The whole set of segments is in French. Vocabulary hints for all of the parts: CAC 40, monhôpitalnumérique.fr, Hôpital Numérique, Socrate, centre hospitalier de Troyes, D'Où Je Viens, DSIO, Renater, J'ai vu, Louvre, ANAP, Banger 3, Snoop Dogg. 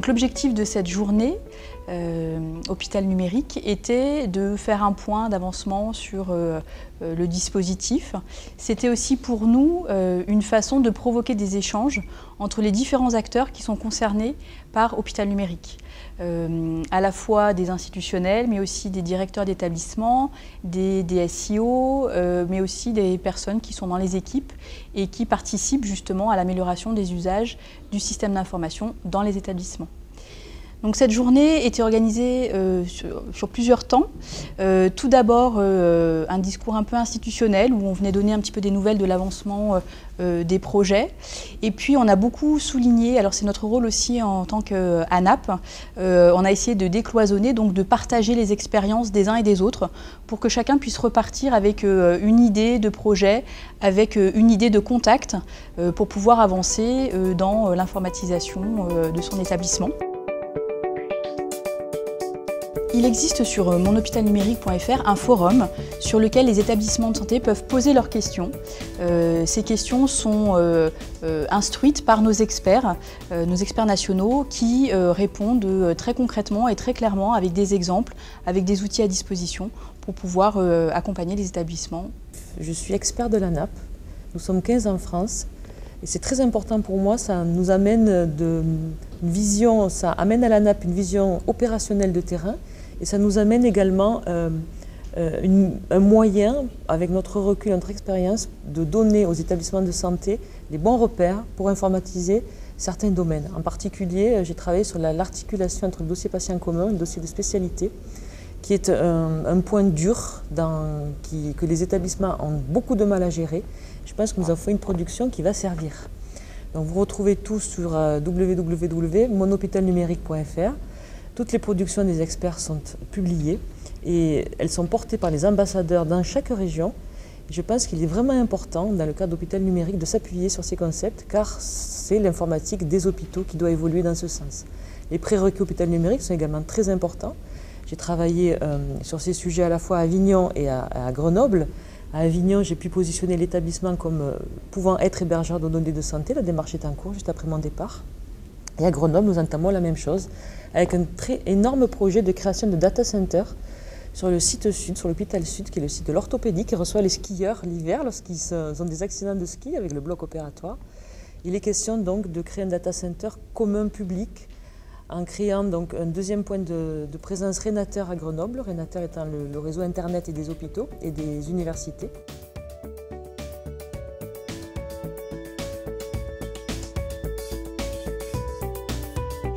Donc l'objectif de cette journée Hôpital numérique était de faire un point d'avancement sur le dispositif. C'était aussi pour nous une façon de provoquer des échanges entre les différents acteurs qui sont concernés par Hôpital numérique, à la fois des institutionnels, mais aussi des directeurs d'établissements, des DSIO, mais aussi des personnes qui sont dans les équipes et qui participent justement à l'amélioration des usages du système d'information dans les établissements. Donc cette journée était organisée sur plusieurs temps. Tout d'abord, un discours un peu institutionnel où on venait donner un petit peu des nouvelles de l'avancement des projets. Et puis on a beaucoup souligné, alors c'est notre rôle aussi en tant qu'ANAP, on a essayé de décloisonner, donc de partager les expériences des uns et des autres pour que chacun puisse repartir avec une idée de projet, avec une idée de contact pour pouvoir avancer dans l'informatisation de son établissement. Il existe sur monhôpitalnumérique.fr un forum sur lequel les établissements de santé peuvent poser leurs questions. Ces questions sont instruites par nos experts nationaux qui répondent très concrètement et très clairement avec des exemples, avec des outils à disposition pour pouvoir accompagner les établissements. Je suis expert de l'ANAP, nous sommes 15 en France et c'est très important pour moi, ça nous amène ça amène à l'ANAP une vision opérationnelle de terrain. Et ça nous amène également un moyen, avec notre recul, notre expérience, de donner aux établissements de santé les bons repères pour informatiser certains domaines. En particulier, j'ai travaillé sur l'articulation entre le dossier patient commun et le dossier de spécialité, qui est un point dur que les établissements ont beaucoup de mal à gérer. Je pense que nous avons fait une production qui va servir. Donc vous retrouvez tout sur www.monhôpitalnumérique.fr. Toutes les productions des experts sont publiées et elles sont portées par les ambassadeurs dans chaque région. Je pense qu'il est vraiment important, dans le cadre d'Hôpital numérique, de s'appuyer sur ces concepts car c'est l'informatique des hôpitaux qui doit évoluer dans ce sens. Les prérequis Hôpital numérique sont également très importants. J'ai travaillé sur ces sujets à la fois à Avignon et à Grenoble. À Avignon, j'ai pu positionner l'établissement comme pouvant être hébergeur de données de santé. La démarche est en cours juste après mon départ. Et à Grenoble, nous entamons la même chose avec un très énorme projet de création de data center sur le site sud, sur l'hôpital sud, qui est le site de l'orthopédie, qui reçoit les skieurs l'hiver lorsqu'ils ont des accidents de ski avec le bloc opératoire. Il est question donc de créer un data center commun public en créant donc un deuxième point de présence Renater à Grenoble, Renater étant le réseau internet et des hôpitaux et des universités.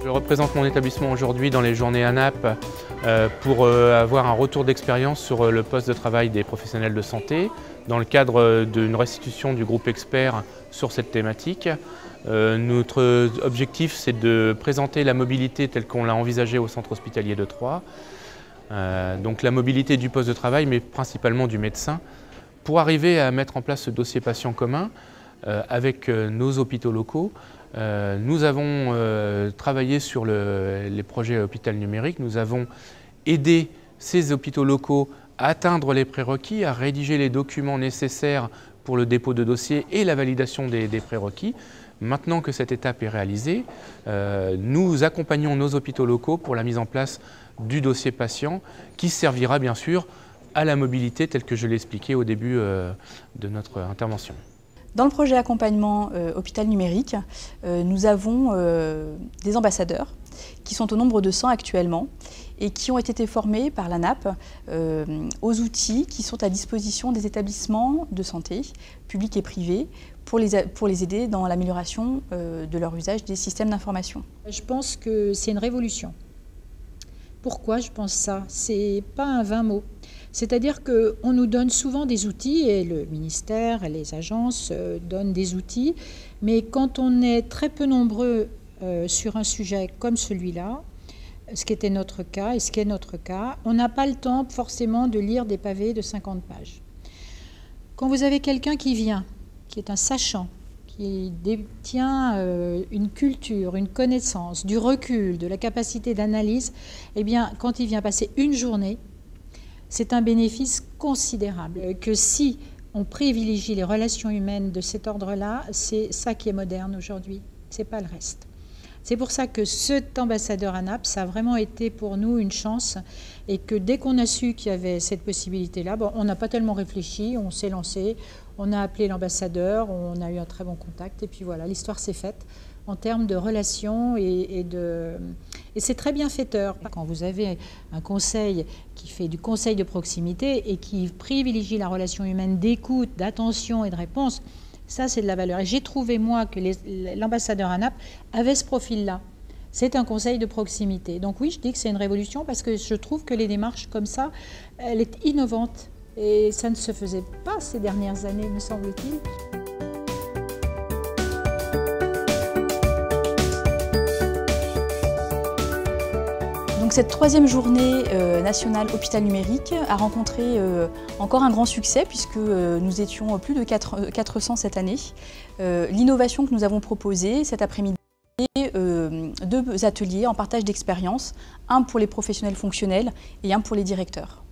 Je représente mon établissement aujourd'hui dans les journées ANAP pour avoir un retour d'expérience sur le poste de travail des professionnels de santé dans le cadre d'une restitution du groupe expert sur cette thématique. Notre objectif, c'est de présenter la mobilité telle qu'on l'a envisagée au centre hospitalier de Troyes, donc la mobilité du poste de travail mais principalement du médecin, pour arriver à mettre en place ce dossier patient commun avec nos hôpitaux locaux. Nous avons travaillé sur les projets Hôpital numérique, nous avons aidé ces hôpitaux locaux à atteindre les prérequis, à rédiger les documents nécessaires pour le dépôt de dossiers et la validation des prérequis. Maintenant que cette étape est réalisée, nous accompagnons nos hôpitaux locaux pour la mise en place du dossier patient qui servira bien sûr à la mobilité telle que je l'ai expliqué au début de notre intervention. Dans le projet accompagnement Hôpital numérique, nous avons des ambassadeurs qui sont au nombre de 100 actuellement et qui ont été formés par l'ANAP aux outils qui sont à disposition des établissements de santé, publics et privés, pour les aider dans l'amélioration de leur usage des systèmes d'information. Je pense que c'est une révolution. Pourquoi je pense ça? C'est pas un vain mot. C'est-à-dire qu'on nous donne souvent des outils, et le ministère, les agences donnent des outils, mais quand on est très peu nombreux sur un sujet comme celui-là, ce qui était notre cas et ce qui est notre cas, on n'a pas le temps forcément de lire des pavés de 50 pages. Quand vous avez quelqu'un qui vient, qui est un sachant, qui détient une culture, une connaissance, du recul, de la capacité d'analyse, eh bien, quand il vient passer une journée, c'est un bénéfice considérable, que si on privilégie les relations humaines de cet ordre-là, c'est ça qui est moderne aujourd'hui, c'est pas le reste. C'est pour ça que cet ambassadeur ANAP, ça a vraiment été pour nous une chance, et que dès qu'on a su qu'il y avait cette possibilité-là, bon, on n'a pas tellement réfléchi, on s'est lancé, on a appelé l'ambassadeur, on a eu un très bon contact, et puis voilà, l'histoire s'est faite en termes de relations et c'est très bienfaiteur. Quand vous avez un conseil qui fait du conseil de proximité et qui privilégie la relation humaine d'écoute, d'attention et de réponse, ça c'est de la valeur. Et j'ai trouvé moi que l'ambassadeur ANAP avait ce profil-là. C'est un conseil de proximité. Donc oui, je dis que c'est une révolution parce que je trouve que les démarches comme ça, elle est innovante. Et ça ne se faisait pas ces dernières années, me semble-t-il. Donc cette troisième journée nationale Hôpital Numérique a rencontré encore un grand succès puisque nous étions plus de 400 cette année. L'innovation que nous avons proposée cet après-midi, deux ateliers en partage d'expérience, un pour les professionnels fonctionnels et un pour les directeurs.